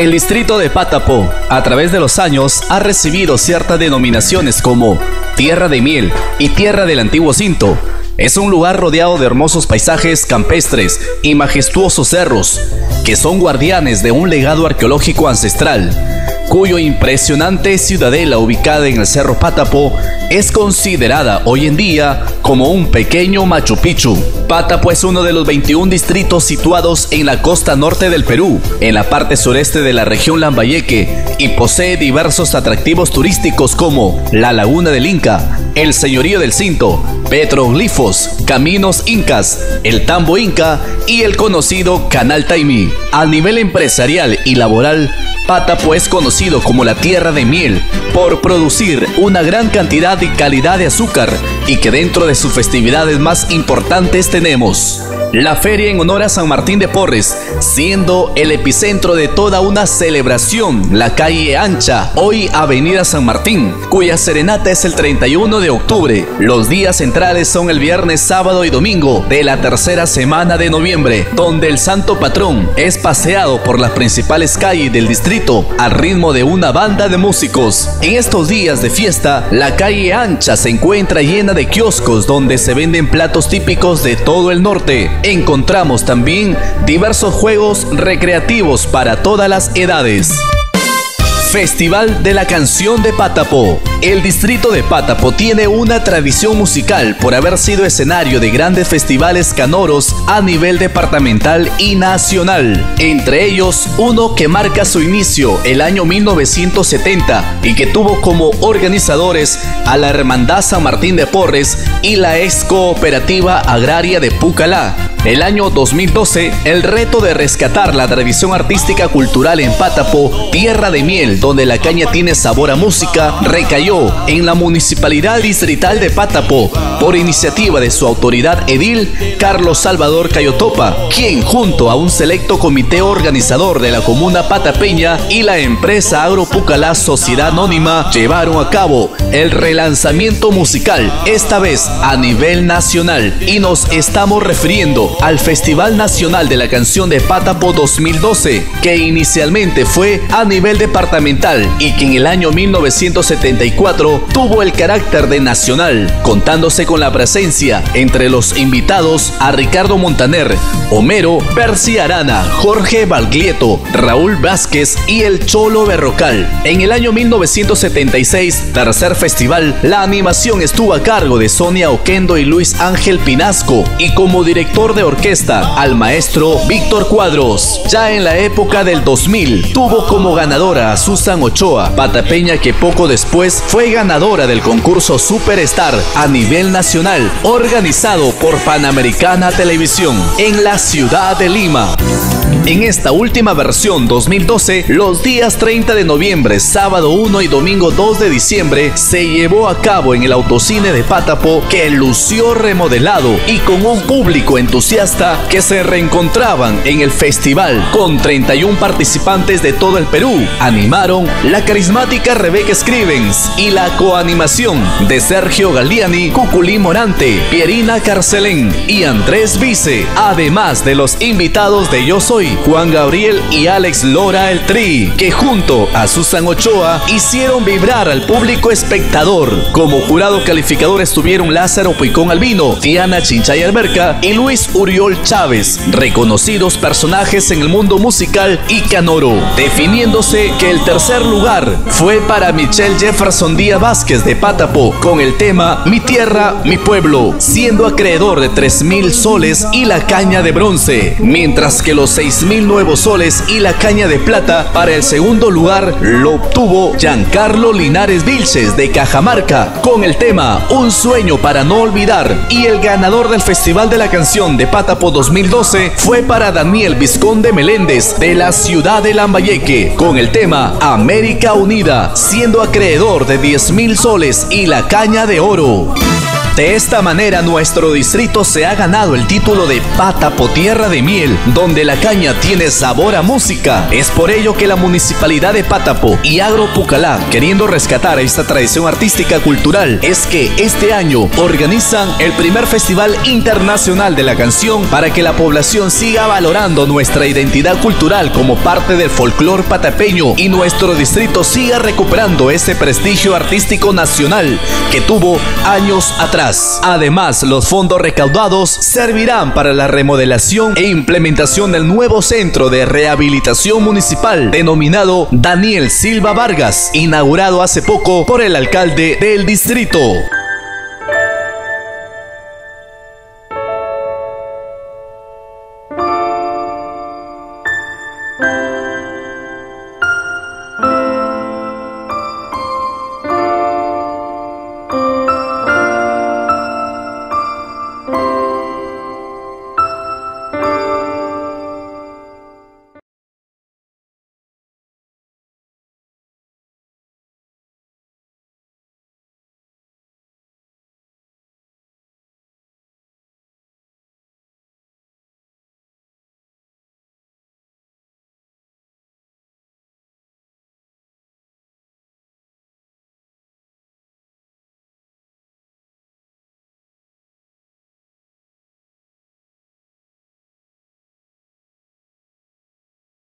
El distrito de Pátapo, a través de los años, ha recibido ciertas denominaciones como Tierra de Miel y Tierra del Antiguo Cinto. Es un lugar rodeado de hermosos paisajes campestres y majestuosos cerros, que son guardianes de un legado arqueológico ancestral, cuyo impresionante ciudadela ubicada en el Cerro Pátapo es considerada hoy en día como un pequeño Machu Picchu. Pátapo es uno de los 21 distritos situados en la costa norte del Perú, en la parte sureste de la región Lambayeque, y posee diversos atractivos turísticos como la Laguna del Inca, el Señorío del Cinto, Petroglifos, Caminos Incas, el Tambo Inca y el conocido Canal Taimi. A nivel empresarial y laboral, Pátapo es conocido como la Tierra de Miel por producir una gran cantidad y calidad de azúcar, y que dentro de sus festividades más importantes tenemos la feria en honor a San Martín de Porres, siendo el epicentro de toda una celebración la calle ancha, hoy Avenida San Martín, cuya serenata es el 31 de octubre. Los días centrales son el viernes, sábado y domingo de la tercera semana de noviembre, donde el santo patrón es paseado por las principales calles del distrito al ritmo de una banda de músicos. En estos días de fiesta, la calle ancha se encuentra llena de kioscos donde se venden platos típicos de todo el norte. Encontramos también diversos juegos recreativos para todas las edades. Festival de la Canción de Pátapo. El distrito de Pátapo tiene una tradición musical por haber sido escenario de grandes festivales canoros a nivel departamental y nacional. Entre ellos, uno que marca su inicio el año 1970 y que tuvo como organizadores a la Hermandad San Martín de Porres y la ex cooperativa agraria de Pucalá. El año 2012, el reto de rescatar la tradición artística cultural en Pátapo, Tierra de Miel, donde la caña tiene sabor a música, recayó en la Municipalidad Distrital de Pátapo por iniciativa de su autoridad edil, Carlos Salvador Cayotopa, quien junto a un selecto comité organizador de la comuna patapeña y la empresa Agropucalá Sociedad Anónima llevaron a cabo el relanzamiento musical, esta vez a nivel nacional, y nos estamos refiriendo al Festival Nacional de la Canción de Pátapo 2012, que inicialmente fue a nivel departamental y que en el año 1974 tuvo el carácter de nacional, contándose con la presencia entre los invitados a Ricardo Montaner, Homero, Percy Arana, Jorge Valglieto, Raúl Vázquez y el Cholo Berrocal. En el año 1976, tercer festival, la animación estuvo a cargo de Sonia Oquendo y Luis Ángel Pinasco, y como director de orquesta al maestro Víctor Cuadros. Ya en la época del 2000 tuvo como ganadora a Susan Ochoa, patapeña que poco después fue ganadora del concurso Superstar a nivel nacional, organizado por Panamericana Televisión en la ciudad de Lima. En esta última versión 2012, los días 30 de noviembre, sábado 1 y domingo 2 de diciembre, se llevó a cabo en el Autocine de Pátapo, que lució remodelado y con un público entusiasta que se reencontraban en el festival. Con 31 participantes de todo el Perú, animaron la carismática Rebeca Scribens y la coanimación de Sergio Galliani, Cuculí Morante, Pierina Carcelén y Andrés Wiesse, además de los invitados de Yo Soy, Juan Gabriel y Alex Lora el Tri, que junto a Susan Ochoa hicieron vibrar al público espectador. Como jurado calificador estuvieron Lázaro Puicón Albino, Diana Chinchay Alberca y Luis Uriol Chávez, reconocidos personajes en el mundo musical y canoro, definiéndose que el tercer lugar fue para Michelle Jefferson Díaz Vázquez de Pátapo con el tema Mi Tierra, Mi Pueblo, siendo acreedor de 3.000 soles y la caña de bronce, mientras que los 6.000 nuevos soles y la caña de plata para el segundo lugar lo obtuvo Giancarlo Linares Vilches de Cajamarca con el tema Un Sueño Para No Olvidar, y el ganador del Festival de la Canción de Pátapo 2012 fue para Daniel Vizconde Meléndez de la ciudad de Lambayeque con el tema América Unida, siendo acreedor de 10.000 soles y la caña de oro. De esta manera nuestro distrito se ha ganado el título de Pátapo Tierra de Miel, donde la caña tiene sabor a música. Es por ello que la Municipalidad de Pátapo y Agropucalá, queriendo rescatar esta tradición artística cultural, es que este año organizan el primer Festival Internacional de la Canción para que la población siga valorando nuestra identidad cultural como parte del folclor patapeño y nuestro distrito siga recuperando ese prestigio artístico nacional que tuvo años atrás. Además, los fondos recaudados servirán para la remodelación e implementación del nuevo centro de rehabilitación municipal denominado Daniel Silva Vargas, inaugurado hace poco por el alcalde del distrito.